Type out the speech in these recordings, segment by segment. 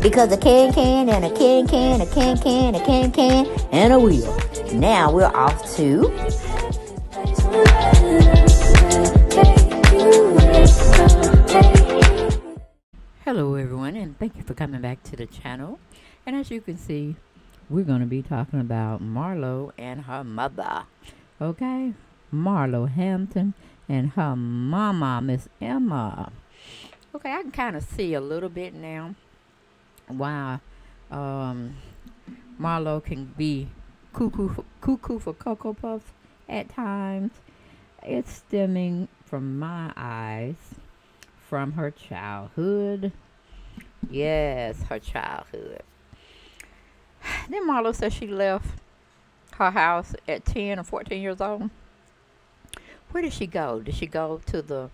Because a can and a can, a can, a can, and a wheel. Now we're off to Hello everyone, and thank you for coming back to the channel. And as you can see, we're going to be talking about Marlo and her mother. Okay? Marlo Hampton and her mama, Miss Emma. Okay, I can kind of see a little bit now why Marlo can be cuckoo for Cocoa Puffs at times. It's stemming, from my eyes, from her childhood. Yes, her childhood. Then Marlo says she left her house at 10 or 14 years old. Where did she go? Did she go to the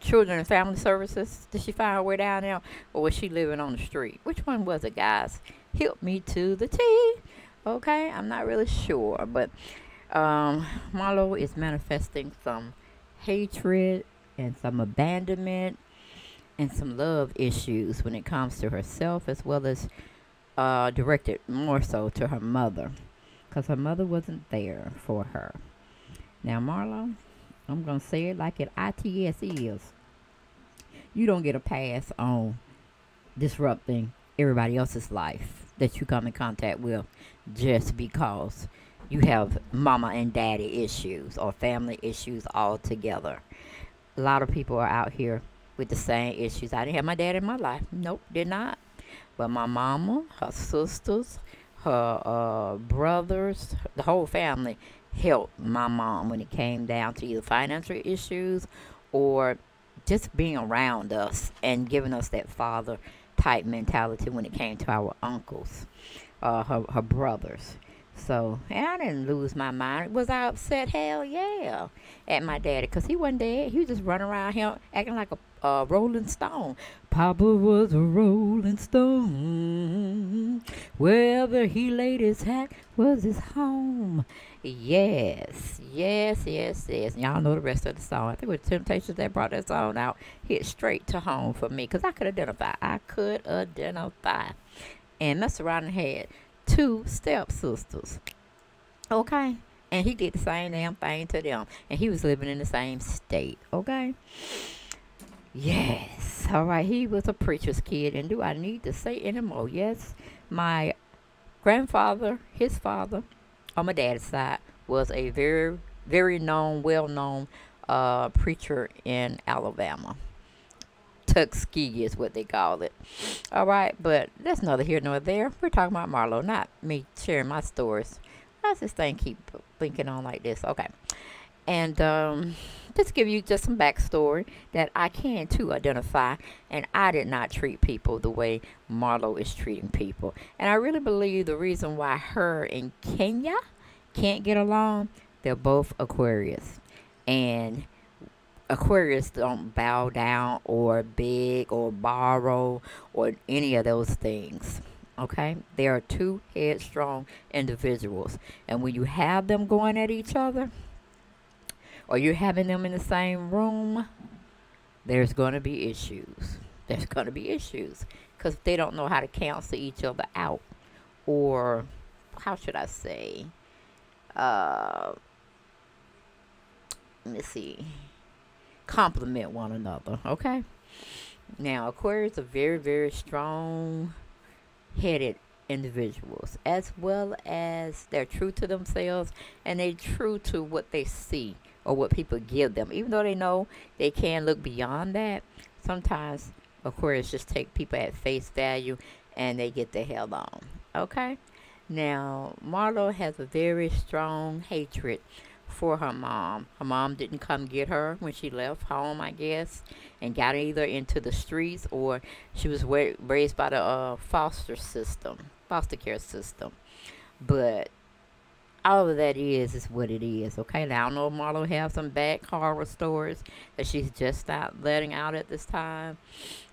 Children and Family Services? Did she find her way down there? Or was she living on the street? Which one was it, guys? Help me to the T. Okay, I'm not really sure. But Marlo is manifesting some hatred and some abandonment and some love issues when it comes to herself, as well as directed more so to her mother, because her mother wasn't there for her. Now, Marlo, I'm going to say it like it ITS is. You don't get a pass on disrupting everybody else's life that you come in contact with just because you have mama and daddy issues or family issues altogether. A lot of people are out here with the same issues. I didn't have my dad in my life. Nope, did not. But my mama, her sisters, her brothers, the whole family helped my mom when it came down to either financial issues or just being around us and giving us that father type mentality when it came to our uncles, her brothers. So, and I didn't lose my mind. Was I upset? Hell yeah, at my daddy, because he wasn't dead. He was just running around here acting like a rolling stone. Papa was a rolling stone. Wherever he laid his hat was his home. Yes, yes, yes, yes. Y'all know the rest of the song. I think it was Temptations that brought that song out. Hit straight to home for me, because I could identify. I could identify. And mess around and had two stepsisters, okay? And he did the same damn thing to them, and he was living in the same state, okay? Yes, all right, he was a preacher's kid, and do I need to say anymore? Yes, my grandfather, his father, on my dad's side, was a very, very known, well-known preacher in Alabama. Tuskegee is what they call it. All right, but that's neither here nor there. We're talking about Marlo, not me sharing my stories. How's this thing keep blinking on like this? Okay. And just give you just some backstory that I can, too, identify. And I did not treat people the way Marlo is treating people. And I really believe the reason why her and Kenya can't get along, they're both Aquarius. And Aquarius don't bow down or beg or borrow or any of those things, okay? They are two headstrong individuals. And when you have them going at each other, or you're having them in the same room, there's going to be issues. There's going to be issues, because they don't know how to cancel each other out, or how should I say? Let me see. Complement one another, okay? Now, Aquarius are very, very strong-headed individuals, as well as they're true to themselves, and they're true to what they see or what people give them. Even though they know they can look beyond that, sometimes Aquarius just take people at face value, and they get the hell on, okay? Now, Marlo has a very strong hatred for her mom. Her mom didn't come get her when she left home, I guess, and got her either into the streets, or she was raised by the foster care system. But all of that is what it is, okay? Now, I know Marlo has some bad horror stories that she's just not letting out at this time.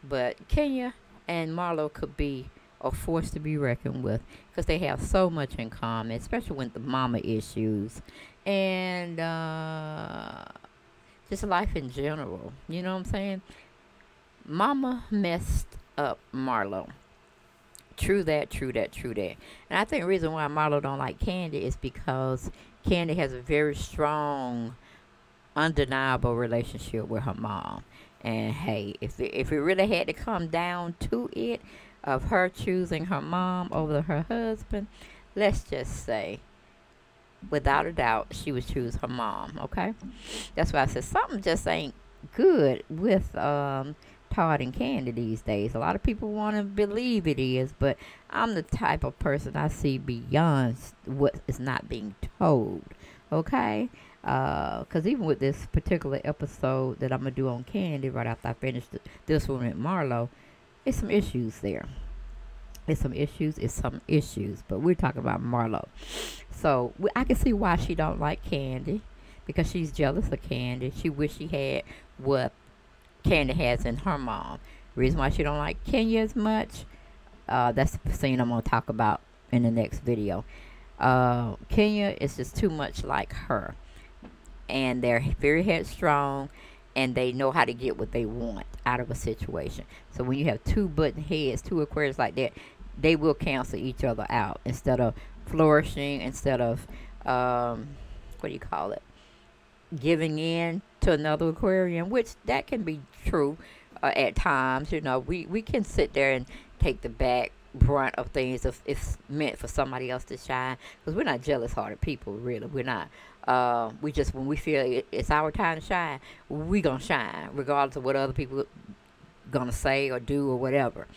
But Kenya and Marlo could be a force to be reckoned with, because they have so much in common, especially with the mama issues. And just life in general, you know what I'm saying? Mama messed up Marlo. True that, true that, true that. And I think the reason why Marlo don't like Kandi is because Kandi has a very strong, undeniable relationship with her mom. And hey, if it really had to come down to it, of her choosing her mom over her husband, let's just say, without a doubt, she would choose her mom, okay? That's why I said something just ain't good with Todd and Kandi these days. A lot of people want to believe it is, but I'm the type of person, I see beyond what is not being told, okay? Because even with this particular episode that I'm going to do on Kandi right after I finish this one with Marlo, it's some issues there. It's some issues. But we're talking about Marlo. So, I can see why she don't like Kandi. Because she's jealous of Kandi. She wish she had what Kandi has in her mom. Reason why she don't like Kenya as much. That's the scene I'm going to talk about in the next video. Kenya is just too much like her. And they're very headstrong. And they know how to get what they want out of a situation. So when you have two button heads, two Aquarius like that, they will cancel each other out. Instead of flourishing, instead of, what do you call it, giving in to another Aquarian, which that can be true at times. You know, we can sit there and take the back brunt of things if it's meant for somebody else to shine. Because we're not jealous-hearted people, really. We're not. We just, when we feel it's our time to shine, we gonna shine regardless of what other people gonna say or do or whatever.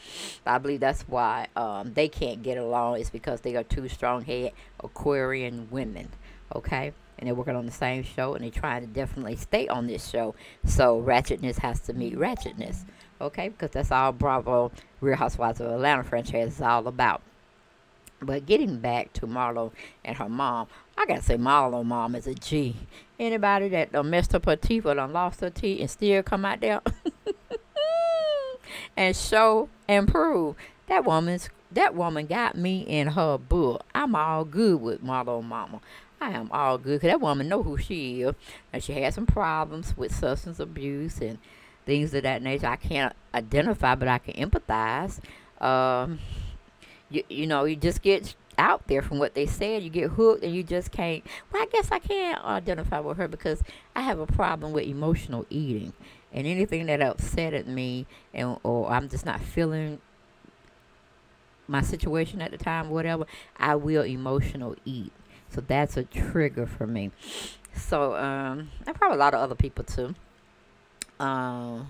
I believe that's why they can't get along, is because they are two strong-headed Aquarian women, okay? And they're working on the same show, and they're trying to definitely stay on this show, so ratchetness has to meet ratchetness, okay? Because that's all Bravo, Real Housewives of Atlanta franchise is all about. But getting back to Marlo and her mom, I gotta say Marlo mom is a G. Anybody that done messed up her teeth or done lost her teeth and still come out there and show and prove, that woman got me in her book. I'm all good with Marlo mama. I am all good, because that woman know who she is. And she had some problems with substance abuse and things of that nature. I can't identify, but I can empathize. You know, you just get out there from what they said. You get hooked and you just can't. Well, I guess I can't identify with her, because I have a problem with emotional eating. And anything that upset me, and or I'm just not feeling my situation at the time, whatever, I will emotional eat. So that's a trigger for me. So, and probably a lot of other people too. Let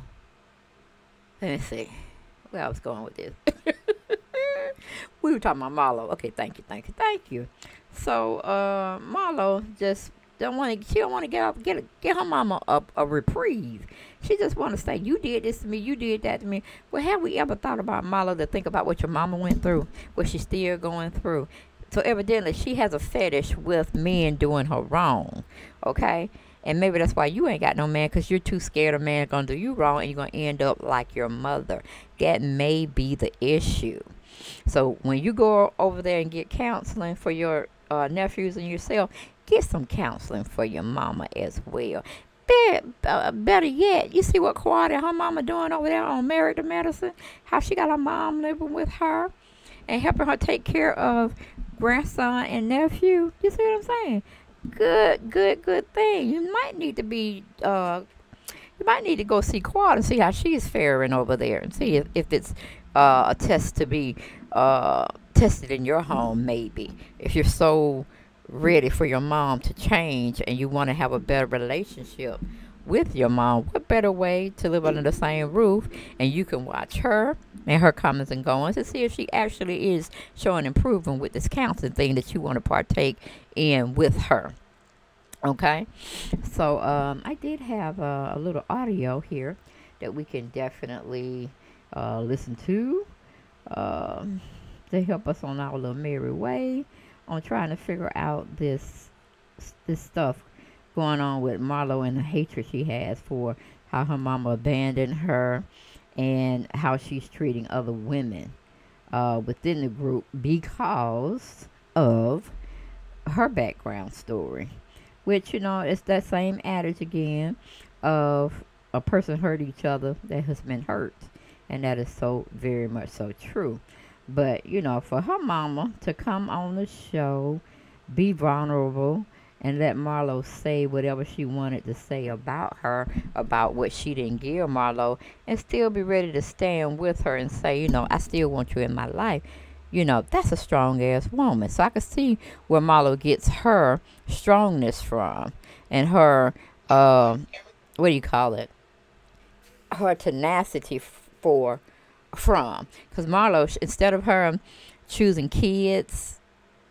me see where I was going with this. We were talking about Marlo. Okay, thank you. So, Marlo just don't want to get her mama a reprieve. She just want to say, you did this to me, you did that to me. Well, have we ever thought about Marlo, to think about what your mama went through, what she's still going through? So, evidently, she has a fetish with men doing her wrong, okay? And maybe that's why you ain't got no man, because you're too scared a man going to do you wrong, and you're going to end up like your mother. That may be the issue. So when you go over there and get counseling for your nephews and yourself, get some counseling for your mama as well. Better yet, you see what Quad and her mama doing over there on Married to Medicine? How she got her mom living with her and helping her take care of grandson and nephew. You see what I'm saying? Good thing. You might need to be you might need to go see Quad and see how she's faring over there, and see if it's a test to be tested in your home, maybe, if you're so ready for your mom to change and you want to have a better relationship with your mom. What better way to live under the same roof, and you can watch her and her comings and goings to see if she actually is showing improvement with this counseling thing that you want to partake in with her. Okay, so I did have a little audio here that we can definitely listen to to help us on our little merry way on trying to figure out this stuff going on with Marlo and the hatred she has for how her mama abandoned her and how she's treating other women within the group because of her background story. Which, you know, it's that same adage again of a person hurt each other that has been hurt. And that is so very much so true. But, you know, for her mama to come on the show, be vulnerable, and let Marlo say whatever she wanted to say about her, about what she didn't give Marlo, and still be ready to stand with her and say, you know, I still want you in my life. You know, that's a strong-ass woman. So I could see where Marlo gets her strongness from and her, her tenacity from. Because Marlo, instead of her choosing kids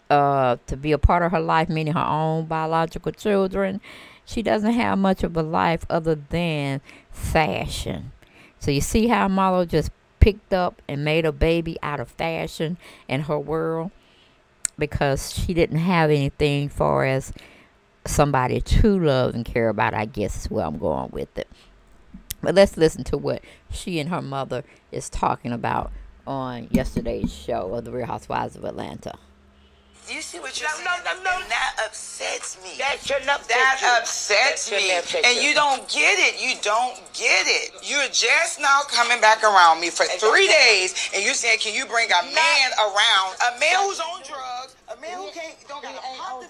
to be a part of her life, meaning her own biological children, she doesn't have much of a life other than fashion. So you see how Marlo just picked up and made a baby out of fashion in her world because she didn't have anything far as somebody to love and care about, I guess is where I'm going with it. But let's listen to what she and her mother is talking about on yesterday's show of the Real Housewives of Atlanta. You see what you're saying? No. That upsets me. That shouldn't upset you. That upsets me. And you don't get it. You don't get it. You're just now coming back around me for 3 days, and you're saying, can you bring a man around? A man who's on drugs. A man who can't, don't got a pop in.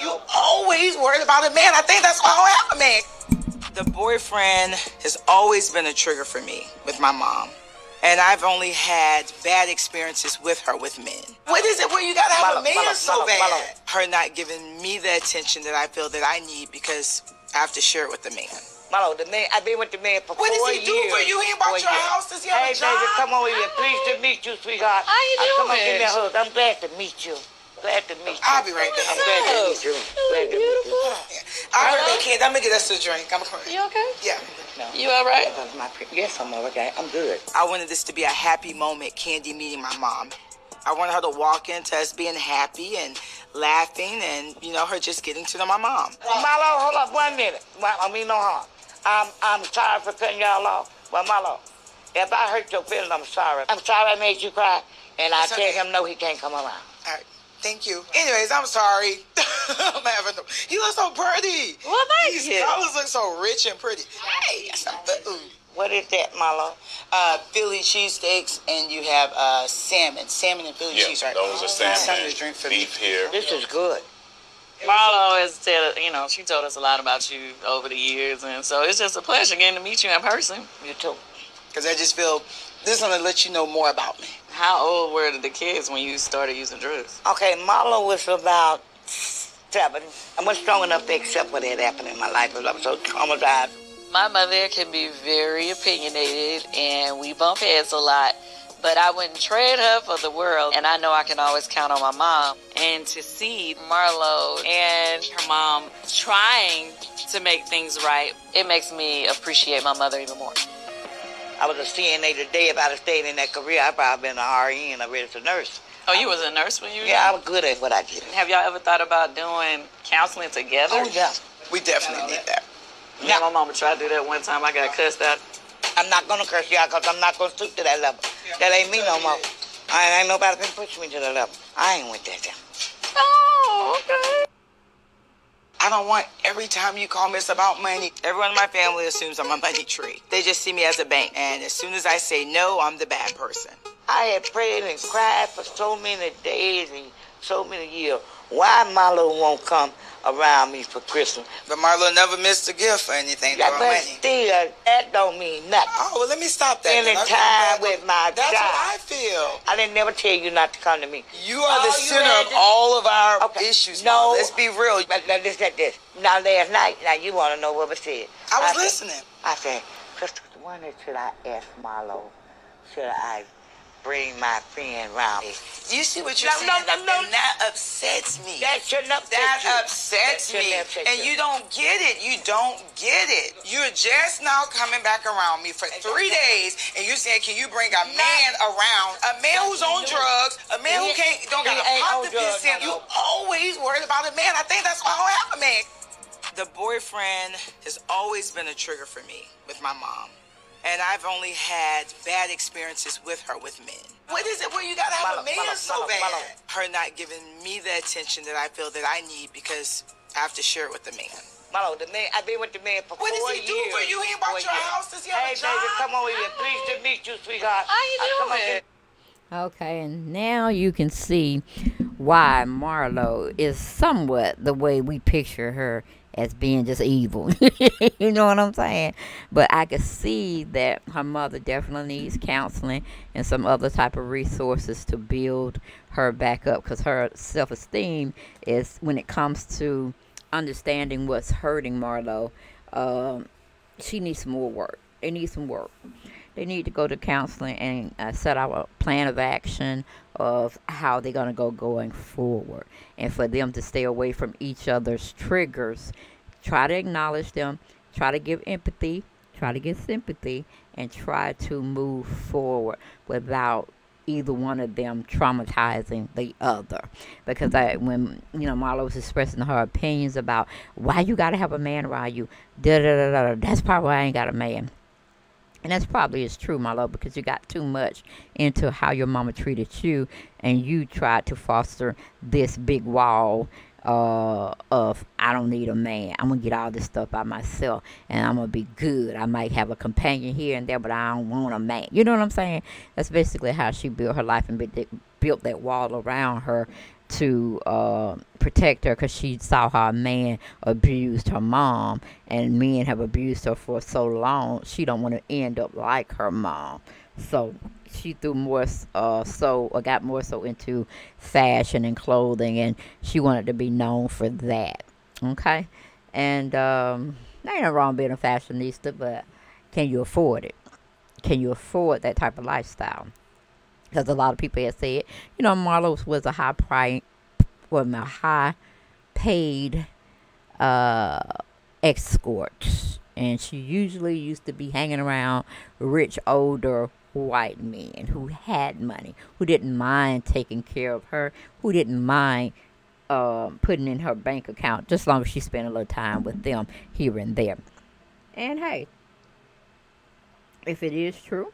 You always worried about a man. I think that's why I don't have a man. The boyfriend has always been a trigger for me with my mom. And I've only had bad experiences with her, with men. What is it where you gotta have a man so bad? Her not giving me the attention that I feel that I need because I have to share it with the man. Marlo, the man, I've been with the man for 4 years. What does he do for you? He bought your house? Does he have a job? Hey, baby, come over here. Pleased to meet you, sweetheart. How you doing? Come on, give me a hug. I'm glad to meet you. Glad to meet you. I'll be right back. I'm glad to meet you. Glad to meet you. All right, my kid, I'm gonna get us a drink. I'm coming. You okay? Yeah. No. You all right? Yes, I'm all right. I'm good. I wanted this to be a happy moment, Kandi meeting my mom. I wanted her to walk into us being happy and laughing and, you know, her just getting to know my mom. Marlo, hold up 1 minute. I mean, no harm. I'm sorry for cutting y'all off. But Marlo, if I hurt your feelings, I'm sorry. I'm sorry I made you cry. And I tell him no, he can't come around. All right. Thank you. Anyways, I'm sorry. I'm having he looks so pretty. Well, thank you. His colors look so rich and pretty. Hey, that's not food. What is that, Marlo? Philly cheesesteaks, and you have salmon. Salmon and Philly cheese, right? Those are salmon. Something to drink for beef here. This is good. Marlo has said, you know, she told us a lot about you over the years, and so it's just a pleasure getting to meet you in person. You too. Because I just feel this is going to let you know more about me. How old were the kids when you started using drugs? Okay, Marlo was about 7. I wasn't strong enough to accept what had happened in my life. I was so traumatized. My mother can be very opinionated, and we bump heads a lot, but I wouldn't trade her for the world, and I know I can always count on my mom. And to see Marlo and her mom trying to make things right, it makes me appreciate my mother even more. I was a CNA today. If I'd have stayed in that career, I'd probably been an RN, a registered nurse. Oh, you was a nurse when you were? Yeah, I was good at what I did. Have y'all ever thought about doing counseling together? Oh, yeah. We definitely need that. Yeah, my mama tried to do that one time. I got cussed out. I'm not going to curse y'all because I'm not going to stoop to that level. Yeah, that ain't me no more. I ain't nobody can push me to that level. I ain't with that down. Oh, okay. I don't want every time you call me, it's about money. Everyone in my family assumes I'm a money tree. They just see me as a bank. And as soon as I say no, I'm the bad person. I had prayed and cried for so many days and so many years. Why Marlo won't come around me for Christmas? But Marlo never missed a gift or anything. Yeah, but money. Still, that don't mean nothing. Oh, well, let me stop that. Spending time with my God. That's what I feel. I didn't never tell you not to come to me. You are the center of all of our issues. No. Let's be real. This. Now, last night, now you want to know what was said. I was listening. I said, Crystal, I wondered, should I ask Marlo? Should I bring my friend round. You see what you're saying? No. And that upsets me. That shouldn't upset you. That upsets me. And you don't get it. You don't get it. You're just now coming back around me for 3 days, and you're saying, can you bring a man around? A man who's on drugs, a man who can't, don't got a pop to piss in. You always worried about a man. I think that's why I don't have a man. The boyfriend has always been a trigger for me with my mom. And I've only had bad experiences with her with men. What is it where you gotta have a man so bad? Her not giving me the attention that I feel that I need because I have to share it with the man. Marlo, the man, I've been with the man for 4 years. What does he do for you? He bought your house. Does he have a job? Hey, baby, come over here. Pleased to meet you, sweetheart. How you doing? Okay, and now you can see why Marlo is somewhat the way we picture her as being just evil. You know what I'm saying? But I could see that her mother definitely needs counseling and some other type of resources to build her back up, because her self-esteem is, when it comes to understanding what's hurting Marlo, she needs some more work. They need some work. They need to go to counseling and set out a plan of action of how they're going to go going forward. And for them to stay away from each other's triggers, try to acknowledge them, try to give empathy, try to get sympathy, and try to move forward without either one of them traumatizing the other. Because when, you know, Marlo was expressing her opinions about why you got to have a man around you, that's probably why I ain't got a man. And that's probably is true, my love, because you got too much into how your mama treated you, and you tried to foster this big wall of, I don't need a man. I'm going to get all this stuff by myself, and I'm going to be good. I might have a companion here and there, but I don't want a man. You know what I'm saying? That's basically how she built her life and built that wall around her to protect her, because she saw how a man abused her mom, and men have abused her for so long. She don't want to end up like her mom, so she threw more got more so into fashion and clothing, and she wanted to be known for that. Okay, and there ain't no wrong being a fashionista, but can you afford it? Can you afford that type of lifestyle? Because a lot of people have said, you know, Marlo was a high-paid escort, and she usually used to be hanging around rich, older white men who had money, who didn't mind taking care of her, who didn't mind putting in her bank account, just as long as she spent a little time with them here and there. And hey, if it is true,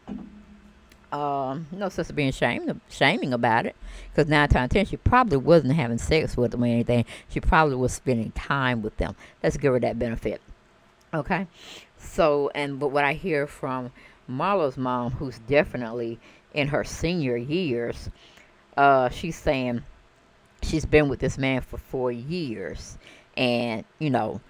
no sense of being shaming about it, because 9 times out of 10 she probably wasn't having sex with them or anything. She probably was spending time with them. Let's give her that benefit. Okay, so but what I hear from Marlo's mom, who's definitely in her senior years, she's saying she's been with this man for 4 years, and you know,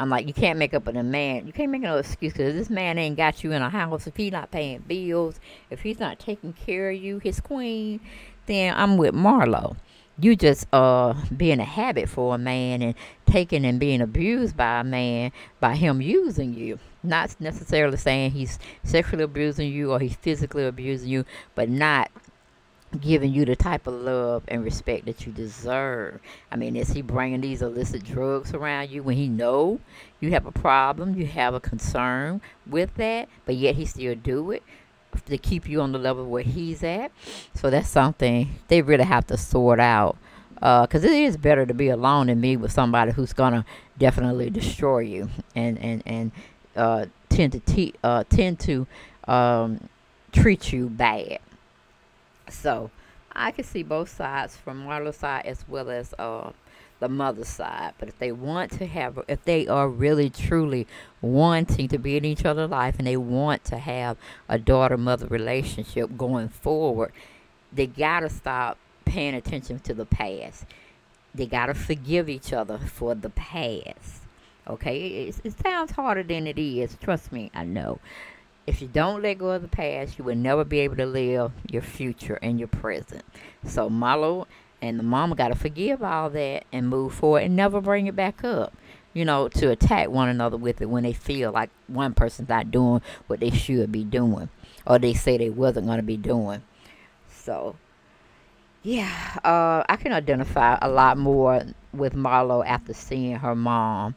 I'm like, you can't make up a man. You can't make no excuse, because this man ain't got you in a house. If he's not paying bills, if he's not taking care of you, his queen, then I'm with Marlo. You just being a habit for a man and taking and being abused by a man by him using you. Not necessarily saying he's sexually abusing you or he's physically abusing you, but not giving you the type of love and respect that you deserve. I mean, is he bringing these illicit drugs around you when he know you have a problem, you have a concern with that, but yet he still do it to keep you on the level where he's at? So that's something they really have to sort out, because it is better to be alone than be with somebody who's gonna definitely destroy you and tend to treat you bad. So I can see both sides, from Marlo's side as well as the mother's side. But if they want to have, if they are really truly wanting to be in each other's life and they want to have a daughter-mother relationship going forward, they got to stop paying attention to the past. They got to forgive each other for the past. Okay, it sounds harder than it is. Trust me, I know. If you don't let go of the past, you will never be able to live your future and your present. So Marlo and the mama got to forgive all that and move forward and never bring it back up, you know, to attack one another with it when they feel like one person's not doing what they should be doing or they say they wasn't going to be doing. So yeah, I can identify a lot more with Marlo after seeing her mom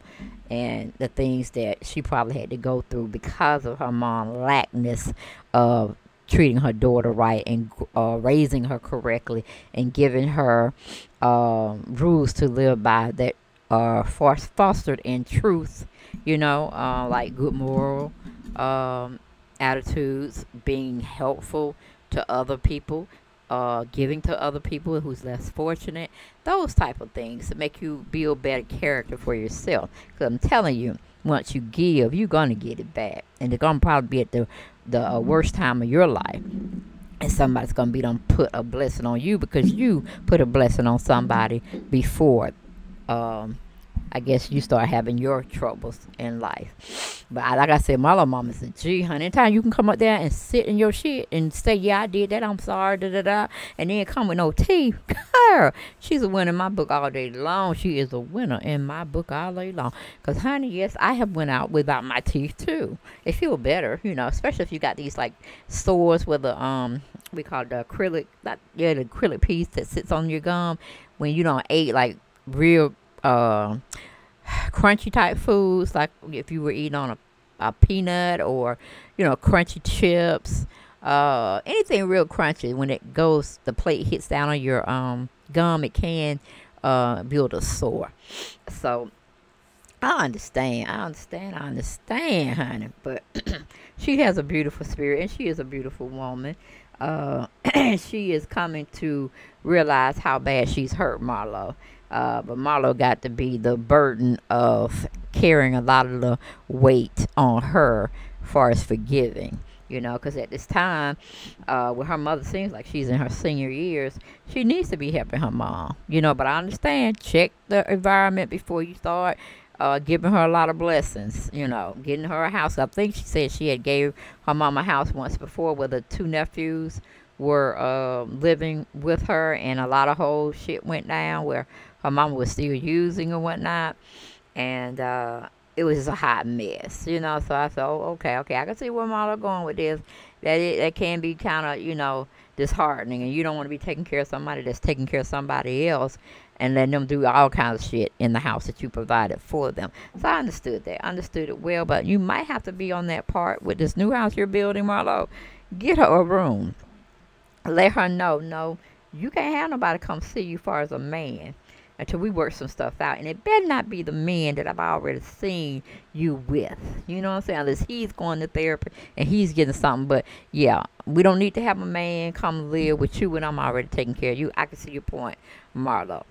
and the things that she probably had to go through because of her mom's lackness of treating her daughter right and raising her correctly and giving her rules to live by that are fostered in truth, you know, like good moral attitudes, being helpful to other people, giving to other people who's less fortunate, those type of things that make you build better character for yourself. Because I'm telling you, once you give, you're going to get it back. And they're going to probably be at the worst time of your life. And somebody's going to be done put a blessing on you because you put a blessing on somebody before, I guess, you start having your troubles in life. But like I said, Marlo mama said, gee, honey, anytime you can come up there and sit in your shit and say, yeah, I did that, I'm sorry, da-da-da, and then come with no teeth. Girl, she's a winner in my book all day long. She is a winner in my book all day long. Because, honey, yes, I have went out without my teeth, too. It feels better, you know, especially if you got these, like, sores with the, we call it the acrylic, the acrylic piece that sits on your gum when you don't eat, like, real crunchy type foods, like if you were eating on a peanut or, you know, crunchy chips, anything real crunchy, when it goes, the plate hits down on your gum, it can build a sore. So I understand, honey, but she has a beautiful spirit and she is a beautiful woman. She is coming to realize how bad she's hurt Marlo. But Marlo got to be the burden of carrying a lot of the weight on her as far as forgiving, you know, because at this time, with her mother, seems like she's in her senior years, she needs to be helping her mom, you know. But I understand, check the environment before you start giving her a lot of blessings, you know, getting her a house. I think she said she had gave her mom a house once before with her two nephews were living with her, and a lot of whole shit went down where her mama was still using and whatnot, and it was just a hot mess, you know. So I thought, oh, okay, I can see where Marlo going with this. That can be kind of, you know, disheartening, and you don't want to be taking care of somebody that's taking care of somebody else and letting them do all kinds of shit in the house that you provided for them. So I understood that. I understood it well, but you might have to be on that part with this new house you're building, Marlo. Get her a room. Let her know, no, you can't have nobody come see you far as a man until we work some stuff out. And it better not be the men that I've already seen you with. You know what I'm saying? Unless he's going to therapy and he's getting something. But, yeah, we don't need to have a man come live with you when I'm already taking care of you. I can see your point, Marlo.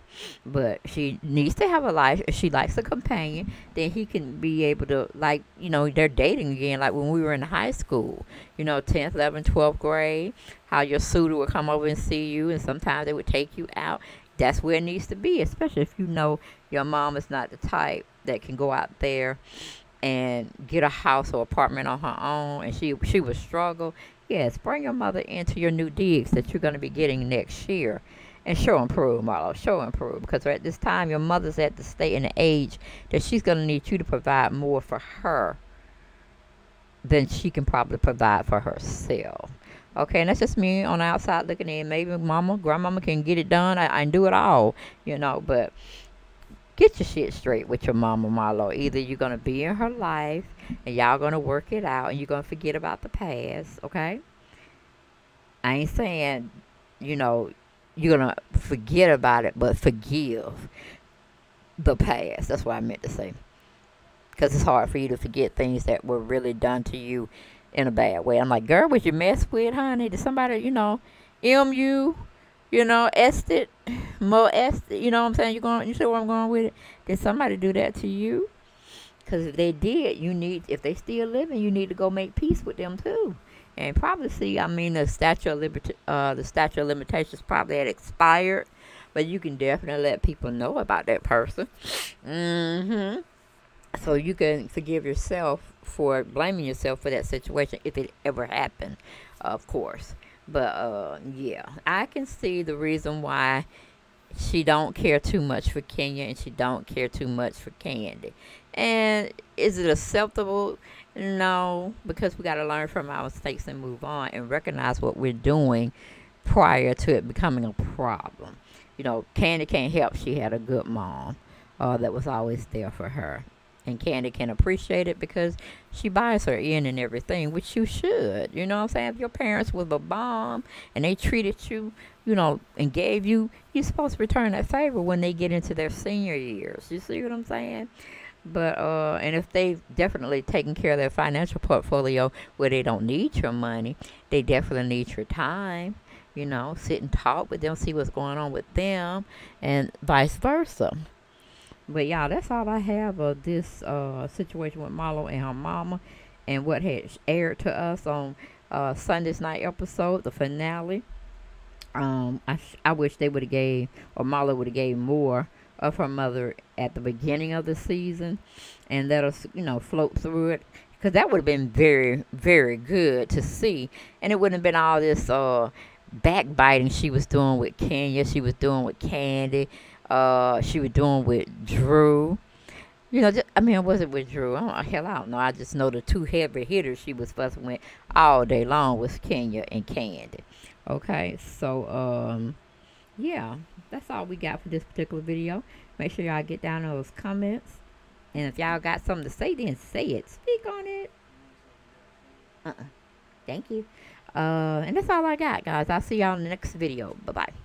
But she needs to have a life. If she likes a companion, then he can be able to, like, you know, they're dating again, like when we were in high school. You know, 10th, 11th, 12th grade, how your suitor would come over and see you, and sometimes they would take you out. That's where it needs to be, especially if you know your mom is not the type that can go out there and get a house or apartment on her own, and she would struggle. Yes, bring your mother into your new digs that you're going to be getting next year. And show and prove, Marlo. Show and prove. Because at this time, your mother's at the state and the age that she's going to need you to provide more for her than she can probably provide for herself. Okay, and that's just me on the outside looking in. Maybe mama, grandmama can get it done. I can do it all, you know. But get your shit straight with your mama, Marlo. Either you're going to be in her life and y'all going to work it out and you're going to forget about the past, okay? I ain't saying, you know, you're going to forget about it, but forgive the past. That's what I meant to say. Because it's hard for you to forget things that were really done to you in a bad way. I'm like, girl, what you mess with, honey? Did somebody, you know, ested, molested, you know what I'm saying? You see where I'm going with it? Did somebody do that to you? Because if they did, if they still living, you need to go make peace with them too. And probably see, I mean, the statute of limitations probably had expired, but you can definitely let people know about that person. Mm-hmm. So you can forgive yourself for blaming yourself for that situation if it ever happened, of course. But, yeah, I can see the reason why she don't care too much for Kenya and she don't care too much for Kandi. And is it acceptable? No, because we got to learn from our mistakes and move on and recognize what we're doing prior to it becoming a problem. You know, Kandi can't help she had a good mom that was always there for her. And Kandi can appreciate it because she buys her in and everything, which you should. You know what I'm saying? If your parents was a bomb and they treated you, you know, and gave you, you're supposed to return that favor when they get into their senior years. You see what I'm saying? But, and if they've definitely taken care of their financial portfolio where they don't need your money, they definitely need your time. You know, sit and talk with them, see what's going on with them, and vice versa. But, y'all, that's all I have of this situation with Marlo and her mama and what had aired to us on Sunday's night episode, the finale. I wish they would have gave, or Marlo would have gave more of her mother at the beginning of the season and let us, you know, float through it. Because that would have been very, very good to see. And it wouldn't have been all this backbiting she was doing with Kenya, she was doing with Kandi. She was doing with Drew. You know, just, I mean, was it with Drew? I don't know. I just know the two heavy hitters she was fussing with all day long was Kenya and Kandi. Okay, so, yeah, that's all we got for this particular video. Make sure y'all get down in those comments. And if y'all got something to say, then say it. Speak on it. Thank you. And that's all I got, guys. I'll see y'all in the next video. Bye-bye.